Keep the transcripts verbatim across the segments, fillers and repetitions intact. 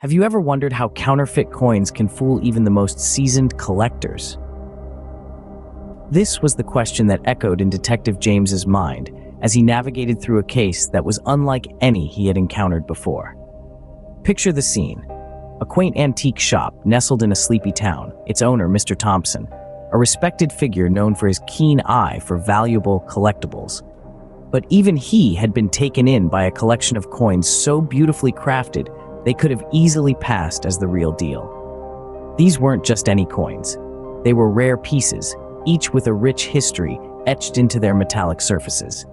Have you ever wondered how counterfeit coins can fool even the most seasoned collectors? This was the question that echoed in Detective James's mind as he navigated through a case that was unlike any he had encountered before. Picture the scene. A quaint antique shop nestled in a sleepy town, its owner, Mister Thompson, a respected figure known for his keen eye for valuable collectibles. But even he had been taken in by a collection of coins so beautifully crafted they could have easily passed as the real deal. These weren't just any coins. They were rare pieces, each with a rich history etched into their metallic surfaces.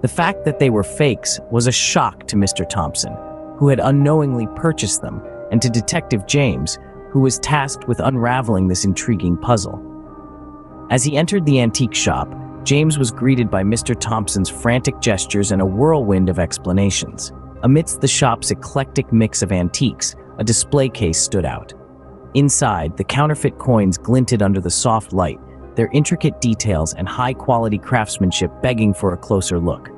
The fact that they were fakes was a shock to Mister Thompson, who had unknowingly purchased them, and to Detective James, who was tasked with unraveling this intriguing puzzle. As he entered the antique shop, James was greeted by Mister Thompson's frantic gestures and a whirlwind of explanations. Amidst the shop's eclectic mix of antiques, a display case stood out. Inside, the counterfeit coins glinted under the soft light, their intricate details and high-quality craftsmanship begging for a closer look.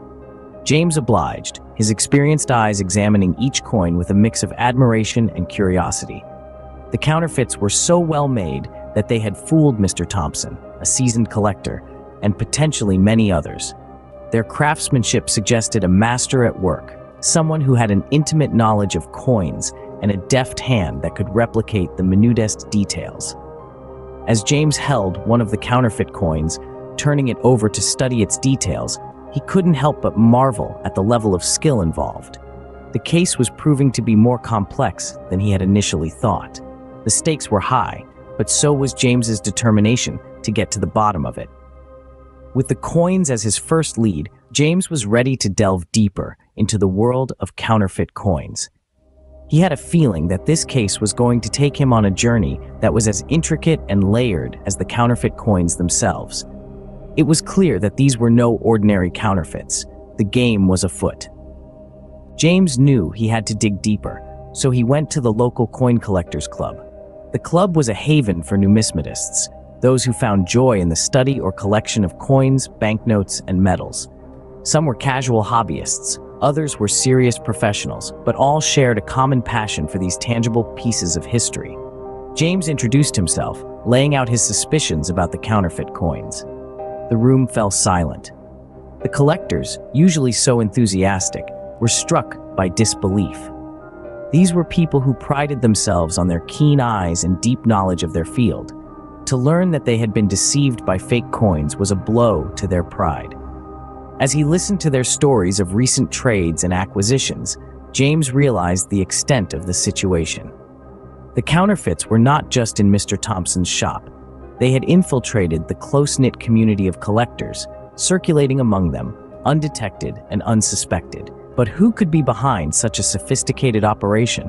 James obliged, his experienced eyes examining each coin with a mix of admiration and curiosity. The counterfeits were so well made that they had fooled Mister Thompson, a seasoned collector, and potentially many others. Their craftsmanship suggested a master at work, someone who had an intimate knowledge of coins and a deft hand that could replicate the minutest details. As James held one of the counterfeit coins, turning it over to study its details, he couldn't help but marvel at the level of skill involved. The case was proving to be more complex than he had initially thought. The stakes were high, but so was James's determination to get to the bottom of it. With the coins as his first lead, James was ready to delve deeper into the world of counterfeit coins. He had a feeling that this case was going to take him on a journey that was as intricate and layered as the counterfeit coins themselves. It was clear that these were no ordinary counterfeits. The game was afoot. James knew he had to dig deeper, so he went to the local coin collectors club. The club was a haven for numismatists, those who found joy in the study or collection of coins, banknotes, and medals. Some were casual hobbyists, others were serious professionals, but all shared a common passion for these tangible pieces of history. James introduced himself, laying out his suspicions about the counterfeit coins. The room fell silent. The collectors, usually so enthusiastic, were struck by disbelief. These were people who prided themselves on their keen eyes and deep knowledge of their field. To learn that they had been deceived by fake coins was a blow to their pride. As he listened to their stories of recent trades and acquisitions, James realized the extent of the situation. The counterfeits were not just in Mister Thompson's shop. They had infiltrated the close-knit community of collectors, circulating among them, undetected and unsuspected. But who could be behind such a sophisticated operation?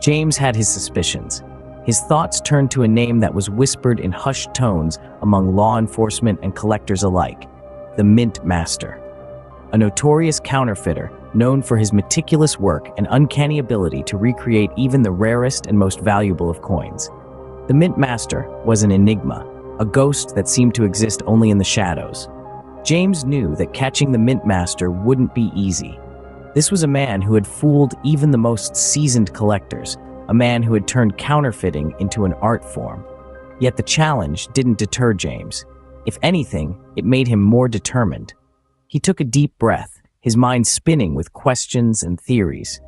James had his suspicions. His thoughts turned to a name that was whispered in hushed tones among law enforcement and collectors alike: the Mint Master, a notorious counterfeiter known for his meticulous work and uncanny ability to recreate even the rarest and most valuable of coins. The Mint Master was an enigma, a ghost that seemed to exist only in the shadows. James knew that catching the Mint Master wouldn't be easy. This was a man who had fooled even the most seasoned collectors, a man who had turned counterfeiting into an art form. Yet the challenge didn't deter James. If anything, it made him more determined. He took a deep breath, his mind spinning with questions and theories.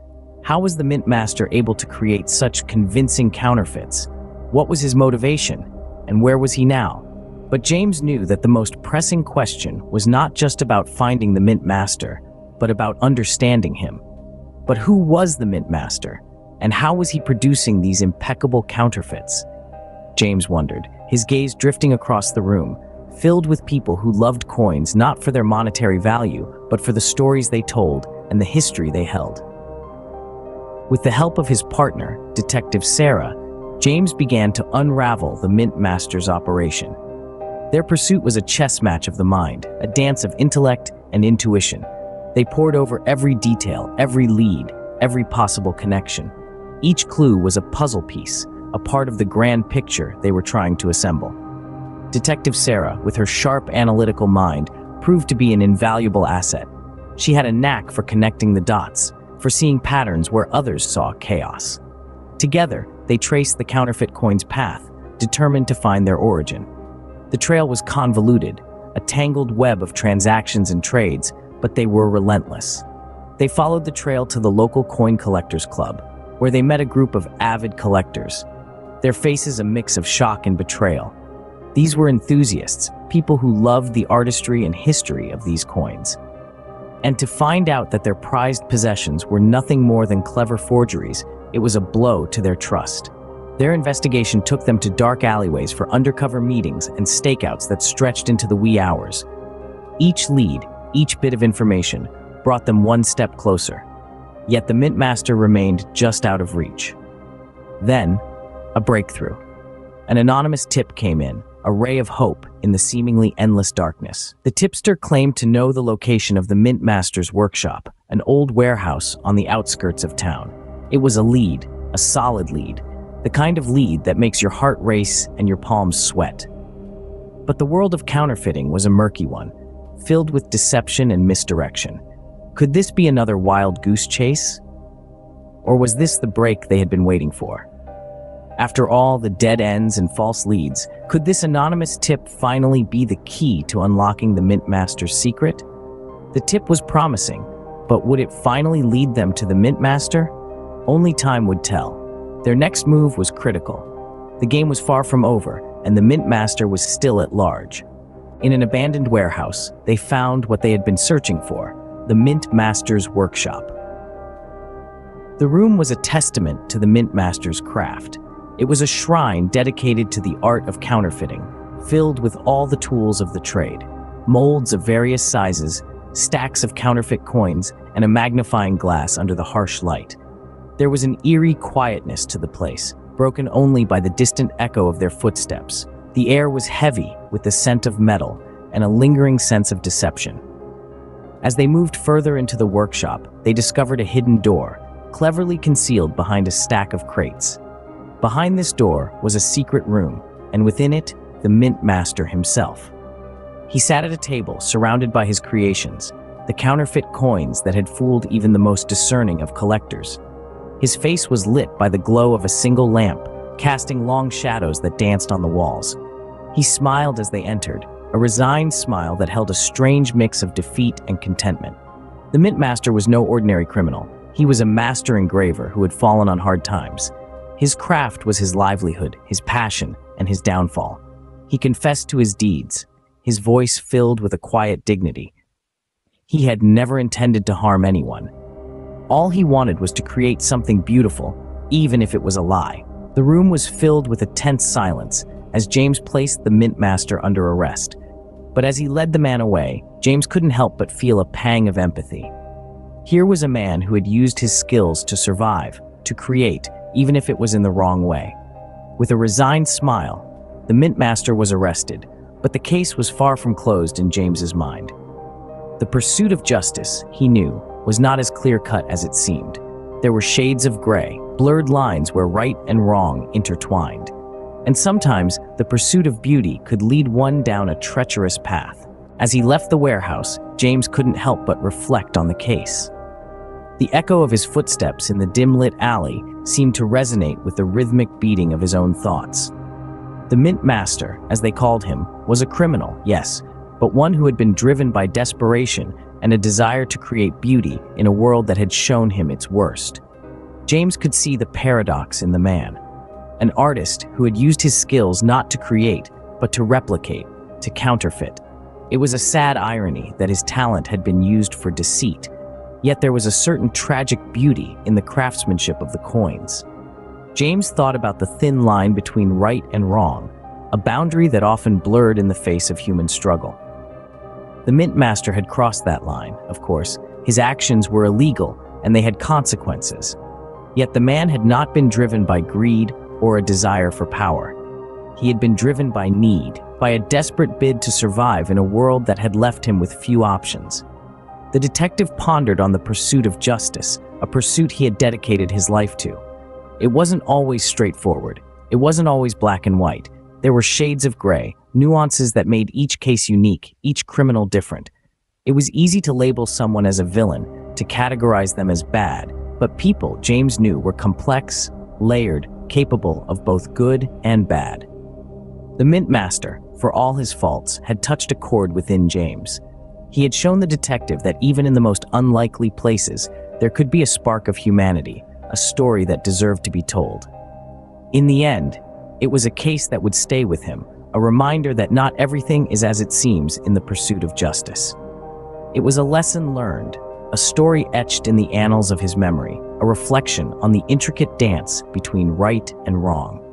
How was the Mint Master able to create such convincing counterfeits? What was his motivation? And where was he now? But James knew that the most pressing question was not just about finding the Mint Master, but about understanding him. But who was the Mint Master? And how was he producing these impeccable counterfeits? James wondered, his gaze drifting across the room, filled with people who loved coins not for their monetary value, but for the stories they told and the history they held. With the help of his partner, Detective Sarah, James began to unravel the Mint Master's operation. Their pursuit was a chess match of the mind, a dance of intellect and intuition. They pored over every detail, every lead, every possible connection. Each clue was a puzzle piece, a part of the grand picture they were trying to assemble. Detective Sarah, with her sharp analytical mind, proved to be an invaluable asset. She had a knack for connecting the dots, for seeing patterns where others saw chaos. Together, they traced the counterfeit coin's path, determined to find their origin. The trail was convoluted, a tangled web of transactions and trades, but they were relentless. They followed the trail to the local coin collectors club, where they met a group of avid collectors, their faces a mix of shock and betrayal. These were enthusiasts, people who loved the artistry and history of these coins. And to find out that their prized possessions were nothing more than clever forgeries, it was a blow to their trust. Their investigation took them to dark alleyways for undercover meetings and stakeouts that stretched into the wee hours. Each lead, each bit of information, brought them one step closer. Yet the Mint Master remained just out of reach. Then, a breakthrough. An anonymous tip came in, a ray of hope in the seemingly endless darkness. The tipster claimed to know the location of the Mint Master's workshop, an old warehouse on the outskirts of town. It was a lead, a solid lead, the kind of lead that makes your heart race and your palms sweat. But the world of counterfeiting was a murky one, filled with deception and misdirection. Could this be another wild goose chase? Or was this the break they had been waiting for? After all the dead ends and false leads, could this anonymous tip finally be the key to unlocking the Mint Master's secret? The tip was promising, but would it finally lead them to the Mint Master? Only time would tell. Their next move was critical. The game was far from over, and the Mint Master was still at large. In an abandoned warehouse, they found what they had been searching for: the Mint Master's workshop. The room was a testament to the Mint Master's craft. It was a shrine dedicated to the art of counterfeiting, filled with all the tools of the trade: molds of various sizes, stacks of counterfeit coins, and a magnifying glass under the harsh light. There was an eerie quietness to the place, broken only by the distant echo of their footsteps. The air was heavy with the scent of metal and a lingering sense of deception. As they moved further into the workshop, they discovered a hidden door, cleverly concealed behind a stack of crates. Behind this door was a secret room, and within it, the Mint Master himself. He sat at a table surrounded by his creations, the counterfeit coins that had fooled even the most discerning of collectors. His face was lit by the glow of a single lamp, casting long shadows that danced on the walls. He smiled as they entered, a resigned smile that held a strange mix of defeat and contentment. The Mint Master was no ordinary criminal. He was a master engraver who had fallen on hard times. His craft was his livelihood, his passion, and his downfall. He confessed to his deeds, his voice filled with a quiet dignity. He had never intended to harm anyone. All he wanted was to create something beautiful, even if it was a lie. The room was filled with a tense silence as James placed the Mint Master under arrest. But as he led the man away, James couldn't help but feel a pang of empathy. Here was a man who had used his skills to survive, to create, even if it was in the wrong way. With a resigned smile, the Mint Master was arrested, but the case was far from closed in James's mind. The pursuit of justice, he knew, was not as clear-cut as it seemed. There were shades of gray, blurred lines where right and wrong intertwined. And sometimes, the pursuit of beauty could lead one down a treacherous path. As he left the warehouse, James couldn't help but reflect on the case. The echo of his footsteps in the dim-lit alley seemed to resonate with the rhythmic beating of his own thoughts. The Mint Master, as they called him, was a criminal, yes, but one who had been driven by desperation and a desire to create beauty in a world that had shown him its worst. James could see the paradox in the man. An artist who had used his skills not to create, but to replicate, to counterfeit. It was a sad irony that his talent had been used for deceit, yet there was a certain tragic beauty in the craftsmanship of the coins. James thought about the thin line between right and wrong, a boundary that often blurred in the face of human struggle. The Mint Master had crossed that line, of course. His actions were illegal, and they had consequences. Yet the man had not been driven by greed or a desire for power. He had been driven by need, by a desperate bid to survive in a world that had left him with few options. The detective pondered on the pursuit of justice, a pursuit he had dedicated his life to. It wasn't always straightforward. It wasn't always black and white. There were shades of gray, nuances that made each case unique, each criminal different. It was easy to label someone as a villain, to categorize them as bad, but people, James knew, were complex, layered, capable of both good and bad. The Mint Master, for all his faults, had touched a chord within James. He had shown the detective that even in the most unlikely places, there could be a spark of humanity, a story that deserved to be told. In the end, it was a case that would stay with him, a reminder that not everything is as it seems in the pursuit of justice. It was a lesson learned, a story etched in the annals of his memory, a reflection on the intricate dance between right and wrong.